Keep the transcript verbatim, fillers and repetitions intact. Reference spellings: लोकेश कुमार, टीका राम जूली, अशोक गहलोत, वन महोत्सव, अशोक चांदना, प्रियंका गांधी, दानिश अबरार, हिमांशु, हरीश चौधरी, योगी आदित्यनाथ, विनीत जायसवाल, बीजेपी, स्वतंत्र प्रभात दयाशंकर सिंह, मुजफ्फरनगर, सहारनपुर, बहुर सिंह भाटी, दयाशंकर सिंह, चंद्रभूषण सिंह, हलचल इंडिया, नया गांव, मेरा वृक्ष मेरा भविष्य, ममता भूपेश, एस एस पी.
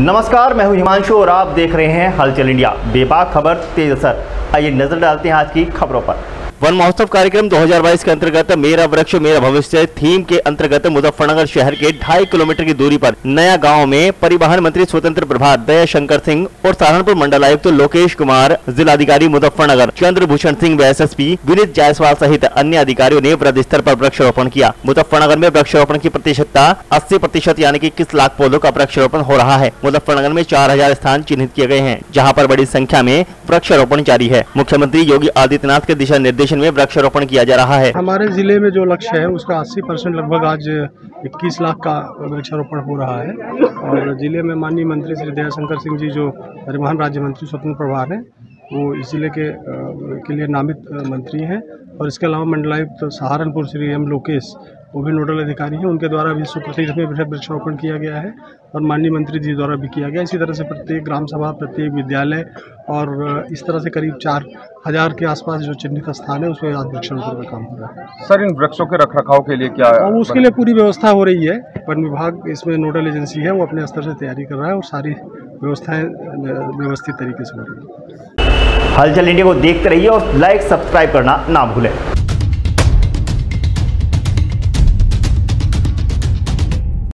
नमस्कार, मैं हूं हिमांशु और आप देख रहे हैं हलचल इंडिया, बेबाक खबर तेज असर। आइए नजर डालते हैं आज की खबरों पर। वन महोत्सव कार्यक्रम दो हज़ार बाईस के अंतर्गत मेरा वृक्ष मेरा भविष्य थीम के अंतर्गत मुजफ्फरनगर शहर के ढाई किलोमीटर की दूरी पर नया गांव में परिवहन मंत्री स्वतंत्र प्रभात दयाशंकर सिंह और सहारनपुर मंडलायुक्त तो लोकेश कुमार, जिलाधिकारी मुजफ्फरनगर चंद्रभूषण सिंह व एस एस पी विनीत जायसवाल सहित अन्य अधिकारियों ने वृहद स्तर पर वृक्षारोपण किया। मुजफ्फरनगर में वृक्षारोपण की प्रतिशतता अस्सी प्रतिशत यानी की किस लाख पौधों का वृक्षारोपण हो रहा है। मुजफ्फरनगर में चार हजार स्थान चिन्हित किए गए हैं जहाँ पर बड़ी संख्या में वृक्षारोपण जारी है। मुख्यमंत्री योगी आदित्यनाथ के दिशा निर्देश में वृक्षारोपण किया जा रहा है। हमारे जिले में जो लक्ष्य है उसका अस्सी परसेंट लगभग आज इक्कीस लाख का वृक्षारोपण हो रहा है और जिले में माननीय मंत्री श्री दयाशंकर सिंह जी जो परिवहन राज्य मंत्री स्वतंत्र प्रभार हैं वो इस जिले के, के लिए नामित मंत्री हैं और इसके अलावा मंडलायुक्त तो सहारनपुर श्री एम लोकेश वो भी नोडल अधिकारी हैं, उनके द्वारा भी सौ प्रतिशत में वृक्षारोपण किया गया है और माननीय मंत्री जी द्वारा भी किया गया। इसी तरह से प्रत्येक ग्राम सभा, प्रत्येक विद्यालय और इस तरह से करीब चार हज़ार के आसपास जो चिन्हित स्थान है उसमें आज वृक्षारोपण का काम हो रहा है। सर, इन वृक्षों के रखरखाव के लिए क्या है? उसके लिए पूरी व्यवस्था हो रही है। वन विभाग इसमें नोडल एजेंसी है, वो अपने स्तर से तैयारी कर रहा है और सारी व्यवस्थाएँ व्यवस्थित तरीके से हो रही है। हलचल इंडिया को देखते रहिए और लाइक सब्सक्राइब करना ना भूलें।